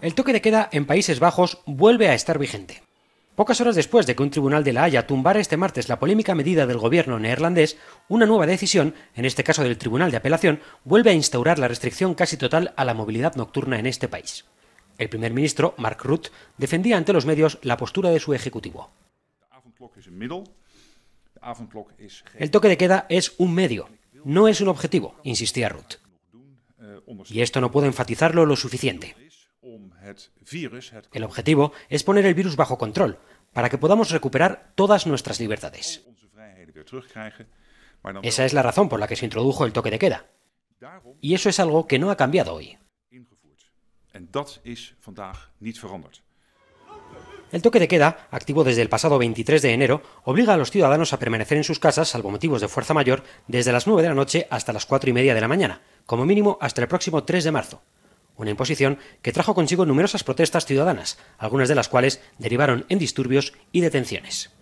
El toque de queda en Países Bajos vuelve a estar vigente. Pocas horas después de que un tribunal de La Haya tumbara este martes la polémica medida del gobierno neerlandés, una nueva decisión, en este caso del Tribunal de Apelación, vuelve a instaurar la restricción casi total a la movilidad nocturna en este país. El primer ministro, Mark Rutte, defendía ante los medios la postura de su ejecutivo. El toque de queda es un medio, no es un objetivo, insistía Rutte. Y esto no puedo enfatizarlo lo suficiente. El objetivo es poner el virus bajo control, para que podamos recuperar todas nuestras libertades. Esa es la razón por la que se introdujo el toque de queda. Y eso es algo que no ha cambiado hoy. El toque de queda, activo desde el pasado 23 de enero, obliga a los ciudadanos a permanecer en sus casas, salvo motivos de fuerza mayor, desde las 9 de la noche hasta las 4:30 de la mañana, como mínimo hasta el próximo 3 de marzo. Una imposición que trajo consigo numerosas protestas ciudadanas, algunas de las cuales derivaron en disturbios y detenciones.